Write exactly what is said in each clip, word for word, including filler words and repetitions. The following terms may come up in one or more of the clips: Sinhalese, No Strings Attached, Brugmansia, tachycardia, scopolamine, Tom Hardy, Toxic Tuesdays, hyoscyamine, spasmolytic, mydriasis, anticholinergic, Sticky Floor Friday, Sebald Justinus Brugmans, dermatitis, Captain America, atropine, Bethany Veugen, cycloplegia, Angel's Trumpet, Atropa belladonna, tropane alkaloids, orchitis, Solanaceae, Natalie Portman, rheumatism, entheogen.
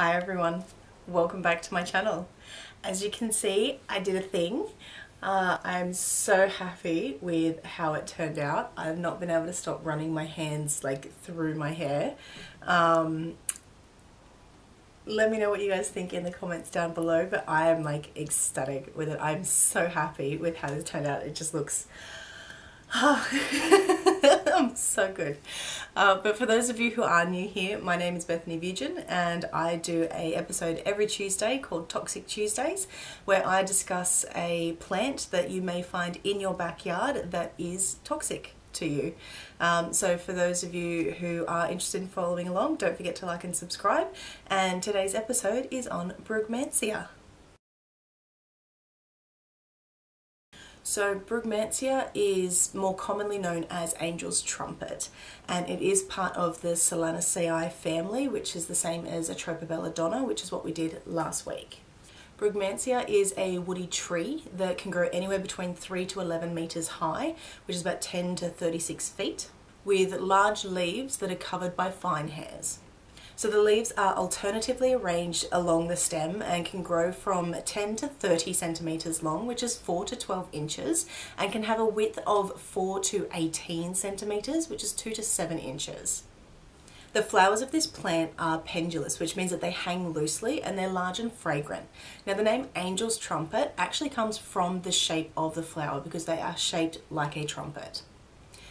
Hi everyone, welcome back to my channel. As you can see, I did a thing. Uh, I'm so happy with how it turned out. I've not been able to stop running my hands like through my hair. Um, let me know what you guys think in the comments down below, but I am like ecstatic with it. I'm so happy with how this turned out. It just looks... I'm so good. Uh, but for those of you who are new here, my name is Bethany Veugen and I do a episode every Tuesday called Toxic Tuesdays, where I discuss a plant that you may find in your backyard that is toxic to you. Um, so for those of you who are interested in following along, don't forget to like and subscribe. And today's episode is on Brugmansia. So Brugmansia is more commonly known as Angel's Trumpet, and it is part of the Solanaceae family, which is the same as Atropa belladonna, which is what we did last week. Brugmansia is a woody tree that can grow anywhere between three to eleven metres high, which is about ten to thirty-six feet, with large leaves that are covered by fine hairs. So the leaves are alternatively arranged along the stem and can grow from ten to thirty centimetres long, which is four to twelve inches, and can have a width of four to eighteen centimetres, which is two to seven inches. The flowers of this plant are pendulous, which means that they hang loosely and they're large and fragrant. Now the name Angel's Trumpet actually comes from the shape of the flower because they are shaped like a trumpet.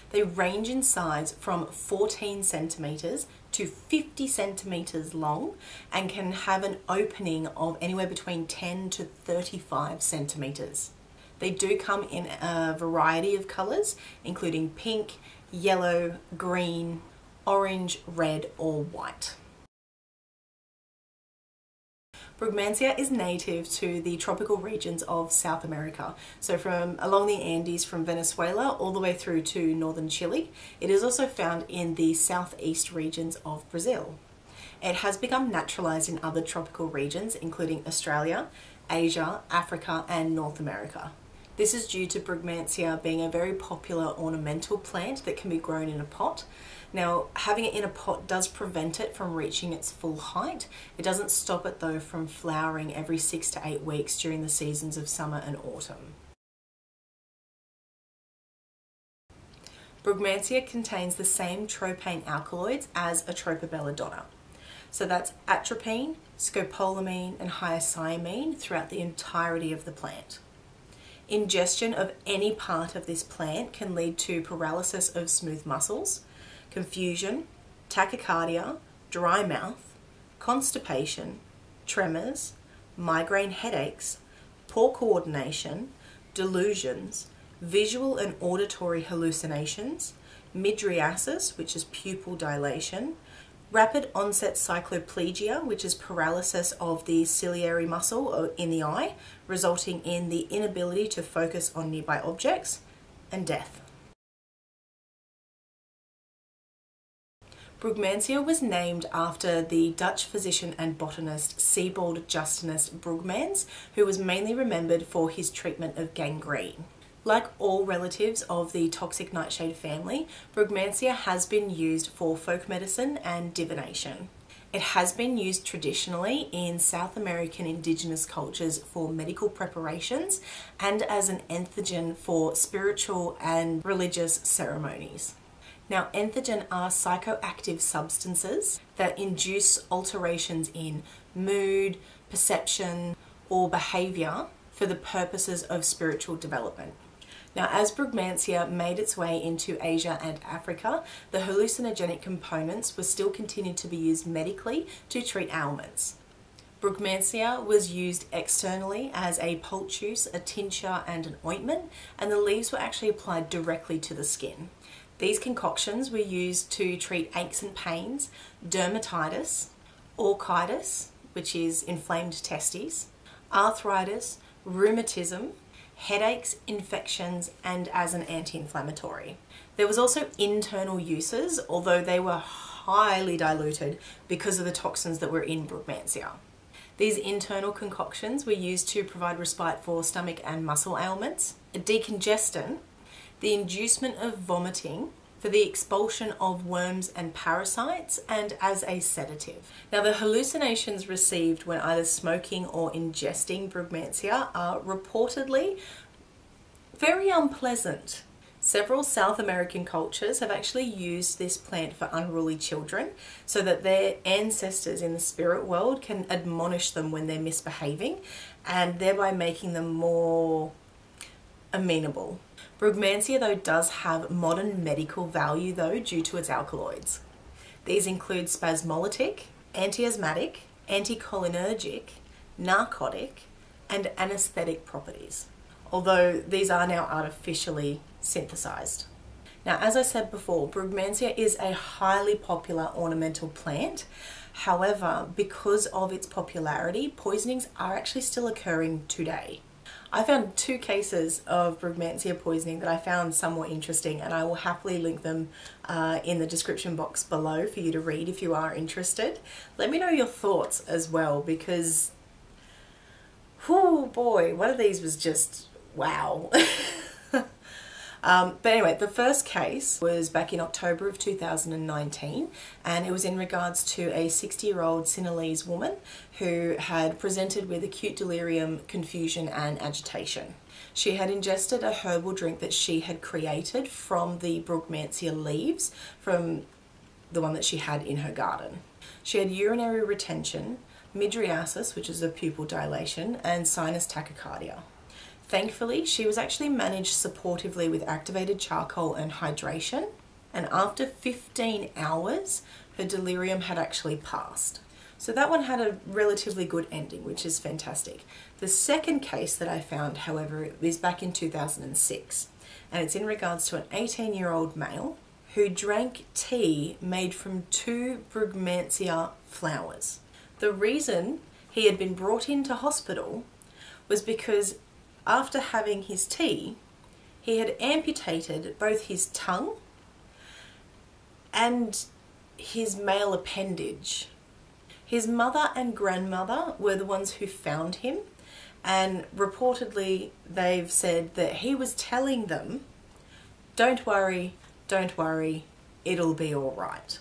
They range in size from fourteen centimetres to fifty centimetres long and can have an opening of anywhere between ten to thirty-five centimetres. They do come in a variety of colours, including pink, yellow, green, orange, red or white. Brugmansia is native to the tropical regions of South America, so from along the Andes from Venezuela all the way through to northern Chile. It is also found in the southeast regions of Brazil. It has become naturalised in other tropical regions including Australia, Asia, Africa and North America. This is due to Brugmansia being a very popular ornamental plant that can be grown in a pot. Now, having it in a pot does prevent it from reaching its full height. It doesn't stop it though from flowering every six to eight weeks during the seasons of summer and autumn. Brugmansia contains the same tropane alkaloids as Atropa belladonna. So that's atropine, scopolamine and hyoscyamine throughout the entirety of the plant. Ingestion of any part of this plant can lead to paralysis of smooth muscles, confusion, tachycardia, dry mouth, constipation, tremors, migraine headaches, poor coordination, delusions, visual and auditory hallucinations, mydriasis, which is pupil dilation, rapid onset cycloplegia, which is paralysis of the ciliary muscle in the eye, resulting in the inability to focus on nearby objects, and death. Brugmansia was named after the Dutch physician and botanist Sebald Justinus Brugmans, who was mainly remembered for his treatment of gangrene. Like all relatives of the toxic nightshade family, Brugmansia has been used for folk medicine and divination. It has been used traditionally in South American indigenous cultures for medical preparations and as an entheogen for spiritual and religious ceremonies. Now, entheogen are psychoactive substances that induce alterations in mood, perception, or behaviour for the purposes of spiritual development. Now, as Brugmansia made its way into Asia and Africa, the hallucinogenic components were still continued to be used medically to treat ailments. Brugmansia was used externally as a poultice, a tincture, and an ointment, and the leaves were actually applied directly to the skin. These concoctions were used to treat aches and pains, dermatitis, orchitis, which is inflamed testes, arthritis, rheumatism, headaches, infections, and as an anti-inflammatory. There was also internal uses, although they were highly diluted because of the toxins that were in Brugmansia. These internal concoctions were used to provide respite for stomach and muscle ailments, a decongestant, the inducement of vomiting, for the expulsion of worms and parasites, and as a sedative. Now, the hallucinations received when either smoking or ingesting Brugmansia are reportedly very unpleasant. Several South American cultures have actually used this plant for unruly children so that their ancestors in the spirit world can admonish them when they're misbehaving, and thereby making them more amenable. Brugmansia though does have modern medical value though due to its alkaloids. These include spasmolytic, antiasthmatic, anticholinergic, narcotic and anesthetic properties, although these are now artificially synthesized. Now, as I said before, Brugmansia is a highly popular ornamental plant. However, because of its popularity, poisonings are actually still occurring today. I found two cases of Brugmansia poisoning that I found somewhat interesting, and I will happily link them uh, in the description box below for you to read if you are interested. Let me know your thoughts as well, because, oh boy, one of these was just wow. Um, but anyway, the first case was back in October of two thousand nineteen, and it was in regards to a sixty year old Sinhalese woman who had presented with acute delirium, confusion and agitation. She had ingested a herbal drink that she had created from the Brugmansia leaves, from the one that she had in her garden. She had urinary retention, mydriasis, which is a pupil dilation, and sinus tachycardia. Thankfully, she was actually managed supportively with activated charcoal and hydration, and after fifteen hours, her delirium had actually passed. So that one had a relatively good ending, which is fantastic. The second case that I found, however, is back in two thousand six, and it's in regards to an eighteen year old male who drank tea made from two Brugmansia flowers. The reason he had been brought into hospital was because after having his tea, he had amputated both his tongue and his male appendage. His mother and grandmother were the ones who found him, and reportedly they've said that he was telling them, "Don't worry, don't worry, it'll be all right."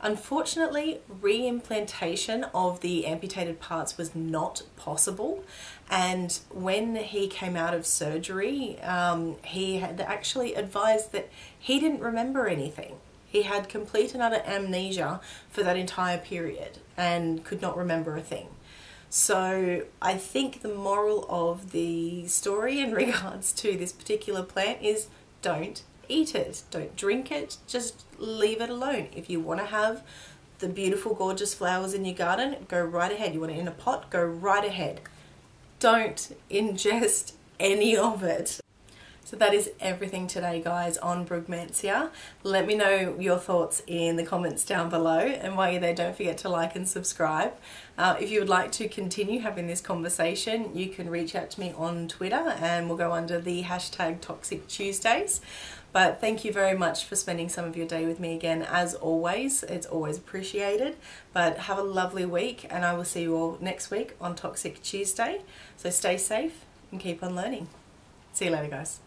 Unfortunately, reimplantation of the amputated parts was not possible, and when he came out of surgery, um, he had actually advised that he didn't remember anything. He had complete and utter amnesia for that entire period and could not remember a thing. So I think the moral of the story in regards to this particular plant is don't eat it, don't drink it, just leave it alone. If you want to have the beautiful gorgeous flowers in your garden, go right ahead. You want it in a pot, go right ahead. Don't ingest any of it. So that is everything today, guys, on Brugmansia. Let me know your thoughts in the comments down below, and while you're there, don't forget to like and subscribe. Uh, if you would like to continue having this conversation, you can reach out to me on Twitter, and we'll go under the hashtag Toxic Tuesdays. But thank you very much for spending some of your day with me again. As always, it's always appreciated. But have a lovely week, and I will see you all next week on Toxic Tuesday. So stay safe and keep on learning. See you later, guys.